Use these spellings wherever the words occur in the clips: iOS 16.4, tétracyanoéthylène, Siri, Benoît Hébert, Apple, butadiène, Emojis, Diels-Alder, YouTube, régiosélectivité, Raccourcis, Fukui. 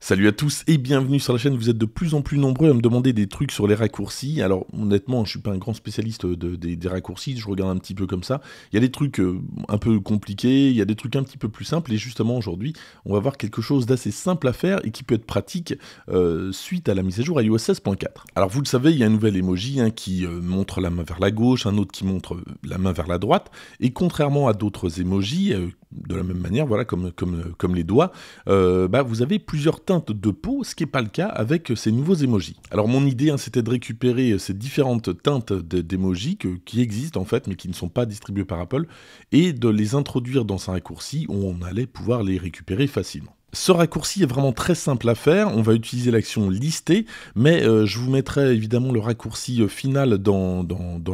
Salut à tous et bienvenue sur la chaîne. Vous êtes de plus en plus nombreux à me demander des trucs sur les raccourcis. Alors honnêtement, je suis pas un grand spécialiste des raccourcis, je regarde un petit peu comme ça. Il y a des trucs un peu compliqués, il y a des trucs un petit peu plus simples. Et justement aujourd'hui, on va voir quelque chose d'assez simple à faire et qui peut être pratique suite à la mise à jour iOS 16.4. Alors vous le savez, il y a un nouvel emoji qui montre la main vers la gauche, un autre qui montre la main vers la droite. Et contrairement à d'autres emojis, de la même manière, voilà, comme les doigts, vous avez plusieurs teintes de peau, ce qui n'est pas le cas avec ces nouveaux emojis. Alors mon idée, c'était de récupérer ces différentes teintes d'emojis qui existent en fait, mais qui ne sont pas distribuées par Apple, et de les introduire dans un raccourci où on allait pouvoir les récupérer facilement. Ce raccourci est vraiment très simple à faire, on va utiliser l'action lister, mais je vous mettrai évidemment le raccourci final dans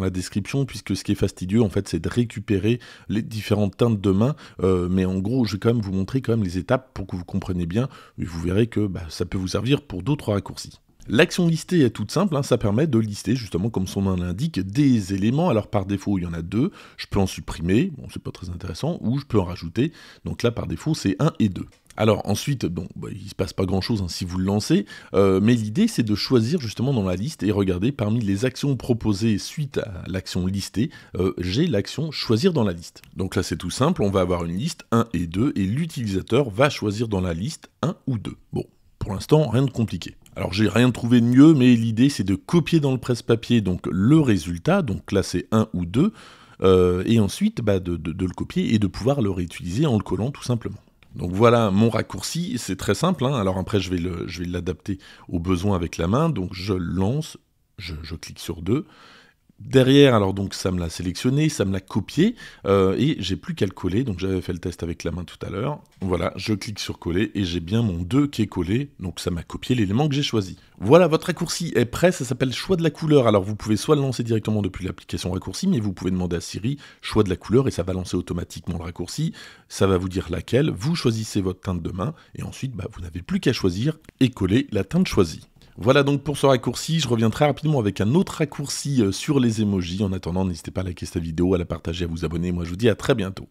la description, puisque ce qui est fastidieux en fait c'est de récupérer les différentes teintes de main, mais en gros je vais quand même vous montrer les étapes pour que vous compreniez bien, et vous verrez que ça peut vous servir pour d'autres raccourcis. L'action lister est toute simple, ça permet de lister justement, comme son nom l'indique, des éléments. Alors par défaut, il y en a deux, je peux en supprimer, bon c'est pas très intéressant, ou je peux en rajouter, donc là par défaut c'est 1 et 2. Alors ensuite, il ne se passe pas grand chose si vous le lancez, mais l'idée c'est de choisir justement dans la liste et regarder parmi les actions proposées suite à l'action listée, j'ai l'action choisir dans la liste. Donc là c'est tout simple, on va avoir une liste 1 et 2 et l'utilisateur va choisir dans la liste 1 ou 2. Bon, pour l'instant rien de compliqué. Alors j'ai rien trouvé de mieux, mais l'idée c'est de copier dans le presse-papier donc le résultat, donc là c'est 1 ou 2, et ensuite de le copier et de pouvoir le réutiliser en le collant tout simplement. Donc voilà mon raccourci, c'est très simple, Alors après je vais l'adapter aux besoins avec la main, donc je lance, je clique sur 2. Derrière, alors donc ça me l'a sélectionné, ça me l'a copié, et j'ai plus qu'à le coller, donc j'avais fait le test avec la main tout à l'heure. Voilà, je clique sur coller, et j'ai bien mon 2 qui est collé, donc ça m'a copié l'élément que j'ai choisi. Voilà, votre raccourci est prêt, ça s'appelle choix de la couleur. Alors vous pouvez soit le lancer directement depuis l'application raccourci, mais vous pouvez demander à Siri choix de la couleur, et ça va lancer automatiquement le raccourci, ça va vous dire laquelle, vous choisissez votre teinte de main, et ensuite vous n'avez plus qu'à choisir et coller la teinte choisie. Voilà donc pour ce raccourci, je reviens très rapidement avec un autre raccourci sur les emojis. En attendant, n'hésitez pas à liker cette vidéo, à la partager, à vous abonner. Moi, je vous dis à très bientôt.